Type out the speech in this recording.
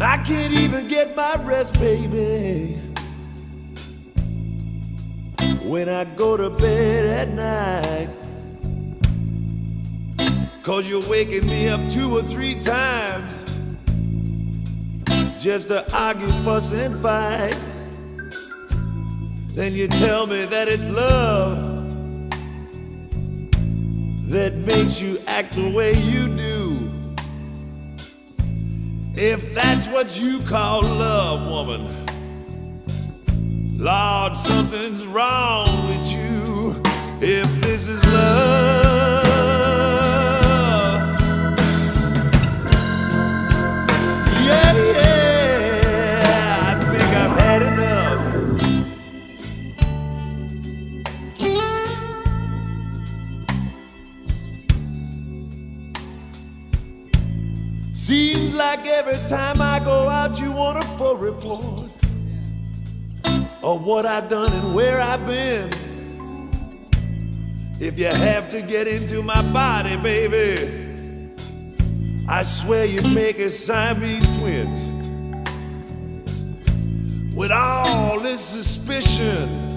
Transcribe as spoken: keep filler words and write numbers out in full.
I can't even get my rest, baby, when I go to bed at night, 'cause you're waking me up two or three times just to argue, fuss, and fight. Then you tell me that it's love that makes you act the way you do. If that's what you call love, woman, Lord, something's wrong with you. If this is love, yeah, yeah, I think I've had enough. See, like every time I go out, you want a full report of what I've done and where I've been. If you have to get into my body, baby, I swear you make us Siamese twins. With all this suspicion